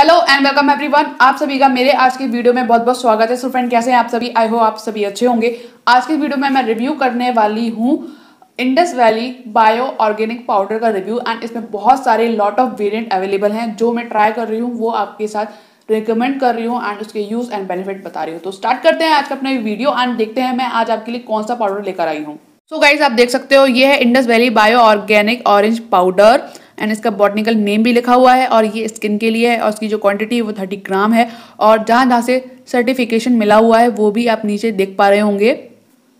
Hello and welcome everyone, आप सभी का मेरे आज की वीडियो में बहुत बहुत स्वागत है। सो फ्रेंड, कैसे हैं आप सभी? आई होप आप सभी अच्छे होंगे। आज की वीडियो में मैं रिव्यू करने वाली हूँ Indus valley bio organic powder का रिव्यू एंड इसमें बहुत सारे लॉट ऑफ वेरिएंट अवेलेबल हैं। जो मैं ट्राई कर रही हूँ वो आपके साथ रिकमेंड कर रही हूँ एंड उसके यूज एंड बेनिफिट बता रही हूँ। तो स्टार्ट करते हैं आज का अपना वीडियो एंड देखते हैं मैं आज आपके लिए कौन सा पाउडर लेकर आई हूँ। सो गाइज, आप देख सकते हो ये है Indus valley bio organic orange powder and इसका बॉटनिकल नेम भी लिखा हुआ है और ये स्किन के लिए है और इसकी जो क्वांटिटी है वो 30 ग्राम है और जहाँ जहाँ से सर्टिफिकेशन मिला हुआ है वो भी आप नीचे देख पा रहे होंगे।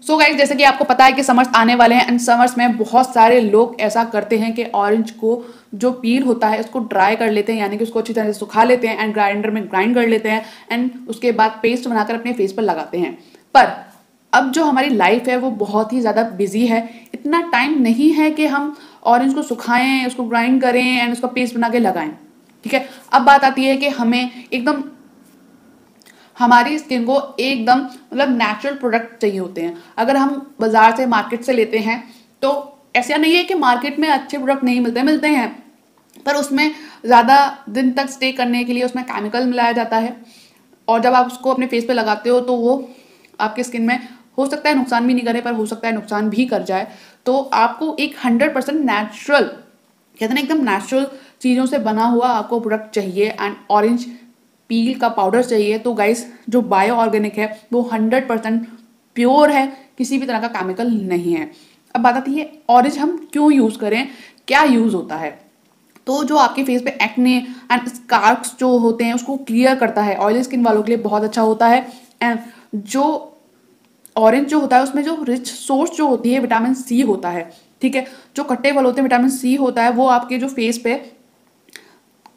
सो गाइस, जैसे कि आपको पता है कि समर्स आने वाले हैं एंड समर्स में बहुत सारे लोग ऐसा करते हैं कि ऑरेंज को जो पील होता है उसको ड्राई कर लेते हैं, यानी कि उसको अच्छी तरह से सुखा लेते हैं एंड ग्राइंडर में ग्राइंड कर लेते हैं एंड उसके बाद पेस्ट बनाकर अपने फेस पर लगाते हैं। पर अब जो हमारी लाइफ है वो बहुत ही ज़्यादा बिजी है, इतना टाइम नहीं है कि हम ऑरेंज को सुखाएं, उसको ग्राइंड करें एंड उसका पेस्ट बना के लगाएं। ठीक है, अब बात आती है कि हमें एकदम हमारी स्किन को एकदम मतलब नेचुरल प्रोडक्ट चाहिए होते हैं। अगर हम बाज़ार से मार्केट से लेते हैं तो ऐसा नहीं है कि मार्केट में अच्छे प्रोडक्ट नहीं मिलते हैं, पर उसमें ज़्यादा दिन तक स्टे करने के लिए उसमें केमिकल मिलाया जाता है और जब आप उसको अपने फेस पर लगाते हो तो वो आपकी स्किन में हो सकता है नुकसान भी नहीं करे, पर हो सकता है नुकसान भी कर जाए। तो आपको एक 100% नेचुरल, कहते हैं एकदम नेचुरल चीज़ों से बना हुआ आपको प्रोडक्ट चाहिए एंड ऑरेंज पील का पाउडर चाहिए। तो गाइस, जो बायो ऑर्गेनिक है वो 100% प्योर है, किसी भी तरह का केमिकल नहीं है। अब बात आती है ऑरेंज हम क्यों यूज़ करें, क्या यूज़ होता है। तो जो आपके फेस पे एक्ने एंड स्कार्क्स जो होते हैं उसको क्लियर करता है, ऑयली स्किन वालों के लिए बहुत अच्छा होता है। एंड जो ऑरेंज जो होता है उसमें जो रिच सोर्स जो होती है विटामिन सी होता है। ठीक है, जो खट्टे फल होते हैं विटामिन सी होता है, वो आपके जो फेस पे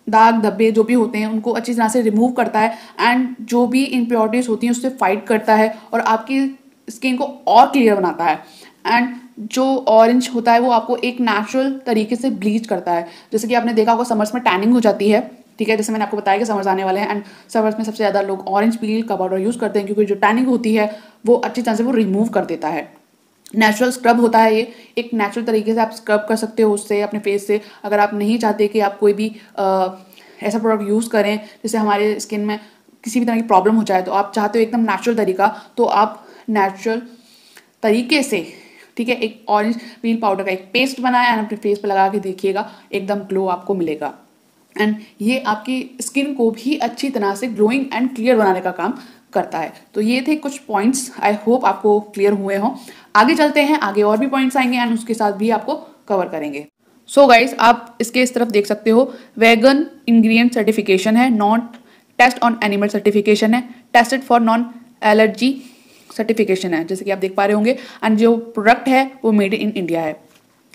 दाग धब्बे जो भी होते हैं उनको अच्छी तरह से रिमूव करता है एंड जो भी इम्प्योरिटीज होती हैं उससे फाइट करता है और आपकी स्किन को और क्लियर बनाता है। एंड जो ऑरेंज होता है वो आपको एक नेचुरल तरीके से ब्लीच करता है। जैसे कि आपने देखा होगा समर्स में टैनिंग हो जाती है। ठीक है, जैसे मैंने आपको बताया कि समर्स आने वाले हैं एंड समर्स में सबसे ज़्यादा लोग ऑरेंज पील का पाउडर यूज़ करते हैं क्योंकि जो टैनिंग होती है वो अच्छी तरह से वो रिमूव कर देता है। नेचुरल स्क्रब होता है, ये एक नेचुरल तरीके से आप स्क्रब कर सकते हो उससे अपने फेस से। अगर आप नहीं चाहते कि आप कोई भी ऐसा प्रोडक्ट यूज़ करें जिससे हमारे स्किन में किसी भी तरह की प्रॉब्लम हो जाए, तो आप चाहते हो एकदम नेचुरल तरीका, तो आप नेचुरल तरीके से, ठीक है, एक ऑरेंज पील पाउडर का एक पेस्ट बनाएं एंड अपने फेस पर लगा के देखिएगा, एकदम ग्लो आपको मिलेगा। एंड ये आपकी स्किन को भी अच्छी तरह से ग्लोइंग एंड क्लियर बनाने का काम करता है। तो ये थे कुछ पॉइंट्स, आई होप आपको क्लियर हुए हों। आगे चलते हैं, आगे और भी पॉइंट्स आएंगे एंड उसके साथ भी आपको कवर करेंगे। सो गाइज, आप इसके इस तरफ देख सकते हो वेगन इंग्रेडिएंट सर्टिफिकेशन है, not test on animal certification है, tested for non allergy certification है, जैसे कि आप देख पा रहे होंगे। एंड जो प्रोडक्ट है वो मेड इन इंडिया है।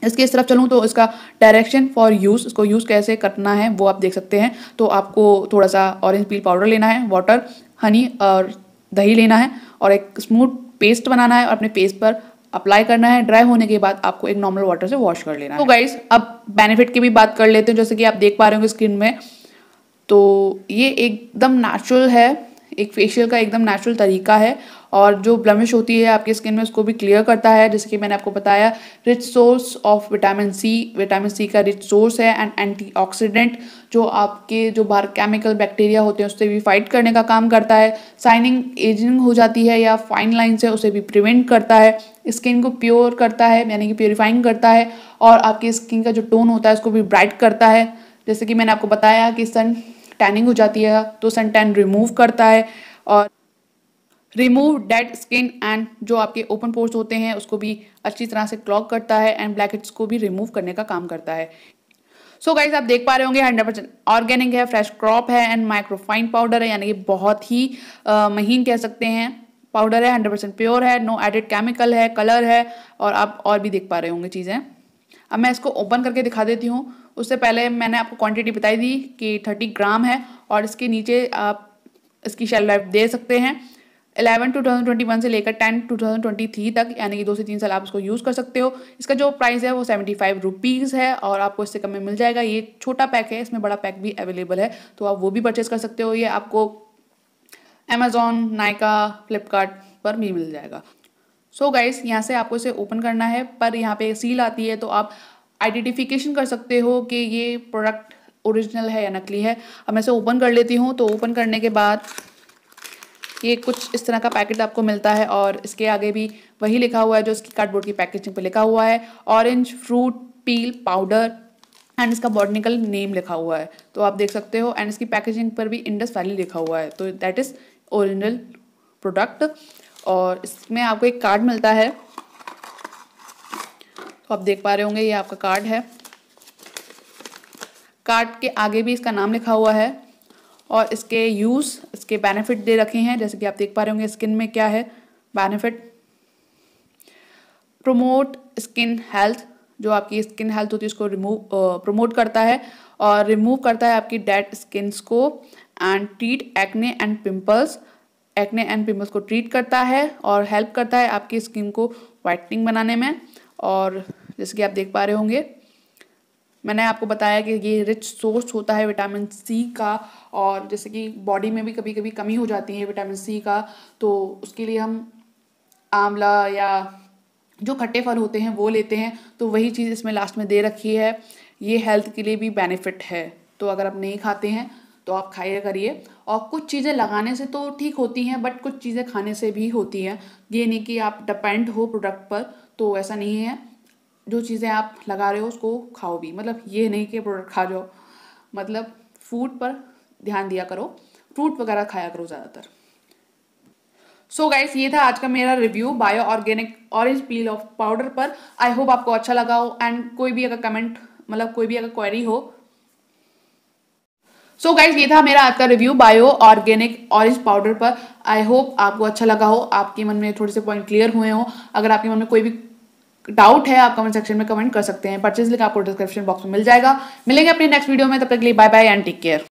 इसके इस तरफ चलूँ तो इसका डायरेक्शन फॉर यूज़, इसको यूज़ कैसे करना है वो आप देख सकते हैं। तो आपको थोड़ा सा ऑरेंज पील पाउडर लेना है, वाटर, हनी और दही लेना है और एक स्मूथ पेस्ट बनाना है और अपने फेस पर अप्लाई करना है। ड्राई होने के बाद आपको एक नॉर्मल वाटर से वॉश कर लेना है। तो गाइज, अब बेनिफिट की भी बात कर लेते हैं। जैसे कि आप देख पा रहे होंगे स्किन में, तो ये एकदम नेचुरल है, एक फेशियल का एकदम नेचुरल तरीका है और जो ब्लमिश होती है आपकी स्किन में उसको भी क्लियर करता है। जैसे कि मैंने आपको बताया, rich source of vitamin C, vitamin C का रिच सोर्स है एंड एंटीऑक्सीडेंट, जो आपके जो बाहर केमिकल बैक्टीरिया होते हैं उससे भी फाइट करने का काम करता है। साइनिंग एजिंग हो जाती है या फाइन लाइन्स है उसे भी प्रिवेंट करता है। स्किन को प्योर करता है, यानी कि प्योरीफाइंग करता है और आपकी स्किन का जो टोन होता है उसको भी ब्राइट करता है। जैसे कि मैंने आपको बताया कि सन टैनिंग हो जाती है तो सन टैन रिमूव करता है और रिमूव डेड स्किन एंड जो आपके ओपन पोर्स होते हैं उसको भी अच्छी तरह से क्लॉग करता है एंड ब्लैकहेड्स को भी रिमूव करने का काम करता है। सो गाइज, आप देख पा रहे होंगे 100% ऑर्गेनिक है, फ्रेश क्रॉप है एंड माइक्रोफाइन पाउडर है, यानी कि बहुत ही महीन कह सकते हैं पाउडर है। 100% प्योर है, नो एडेड केमिकल है, कलर है और आप और भी देख पा रहे होंगे चीज़ें। अब मैं इसको ओपन करके दिखा देती हूँ। उससे पहले मैंने आपको क्वांटिटी बताई थी कि 30 ग्राम है और इसके नीचे आप इसकी शेल्फ लाइफ दे सकते हैं 11 2021 से लेकर 10 2023 तक, यानी कि 2 से 3 साल आप उसको यूज़ कर सकते हो। इसका जो प्राइस है वो 75 रुपीज़ है और आपको इससे कम में मिल जाएगा। ये छोटा पैक है, इसमें बड़ा पैक भी अवेलेबल है, तो आप वो भी परचेज़ कर सकते हो। ये आपको अमेज़ॉन, नायका, फ्लिपकार्ट पर भी मिल जाएगा। सो गाइस, यहाँ से आपको इसे ओपन करना है, पर यहाँ पे सील आती है तो आप आइडेंटिफिकेशन कर सकते हो कि ये प्रोडक्ट ओरिजिनल है या नकली है। अब मैं इसे ओपन कर लेती हूँ। तो ओपन करने के बाद ये कुछ इस तरह का पैकेट आपको मिलता है और इसके आगे भी वही लिखा हुआ है जो इसकी कार्डबोर्ड की पैकेजिंग पे लिखा हुआ है, orange fruit peel powder, and इसका बॉटनिकल नेम लिखा हुआ है तो आप देख सकते हो। एंड इसकी पैकेजिंग पर भी इंडस वैली लिखा हुआ है तो दैट इज़ ओरिजिनल प्रोडक्ट। और इसमें आपको एक कार्ड मिलता है तो आप देख पा रहे होंगे ये आपका कार्ड है। कार्ड के आगे भी इसका नाम लिखा हुआ है और इसके यूज़, इसके बेनिफिट दे रखे हैं जैसे कि आप देख पा रहे होंगे स्किन में क्या है बेनिफिट। प्रोमोट स्किन हेल्थ, जो आपकी स्किन हेल्थ होती है उसको प्रमोट करता है और रिमूव करता है आपकी डेड स्किन्स को। And treat acne and pimples, acne and pimples को ट्रीट करता है और हेल्प करता है आपकी स्किन को वाइटनिंग बनाने में। और जैसे कि आप देख पा रहे होंगे मैंने आपको बताया कि ये रिच सोर्स होता है विटामिन सी का, और जैसे कि बॉडी में भी कभी कभी कमी हो जाती है विटामिन सी का तो उसके लिए हम आंवला या जो खट्टे फल होते हैं वो लेते हैं तो वही चीज़ इसमें लास्ट में दे रखी है। ये हेल्थ के लिए भी बेनिफिट है तो अगर आप नहीं खाते हैं तो आप खाया करिए। और कुछ चीज़ें लगाने से तो ठीक होती हैं बट कुछ चीज़ें खाने से भी होती हैं, ये नहीं कि आप डिपेंड हो प्रोडक्ट पर, तो ऐसा नहीं है। जो चीज़ें आप लगा रहे हो उसको खाओ भी, मतलब ये नहीं कि प्रोडक्ट खा जाओ, मतलब फूड पर ध्यान दिया करो, फ्रूट वगैरह खाया करो ज़्यादातर। सो गाइस ये था आज का मेरा review bio organic orange peel of powder पर। आई होप आपको अच्छा लगा हो। एंड कोई भी अगर कमेंट, मतलब कोई भी अगर क्वेरी हो। सो गाइस ये था मेरा आज का review bio organic orange powder पर। आई होप आपको अच्छा लगा हो, आपके मन में थोड़े से पॉइंट क्लियर हुए हो। अगर आपके मन में कोई भी डाउट है आप कमेंट सेक्शन में कमेंट कर सकते हैं। परचेज लिंक आपको डिस्क्रिप्शन बॉक्स में मिल जाएगा। मिलेंगे अपने नेक्स्ट वीडियो में, तब तक के लिए bye bye and take care.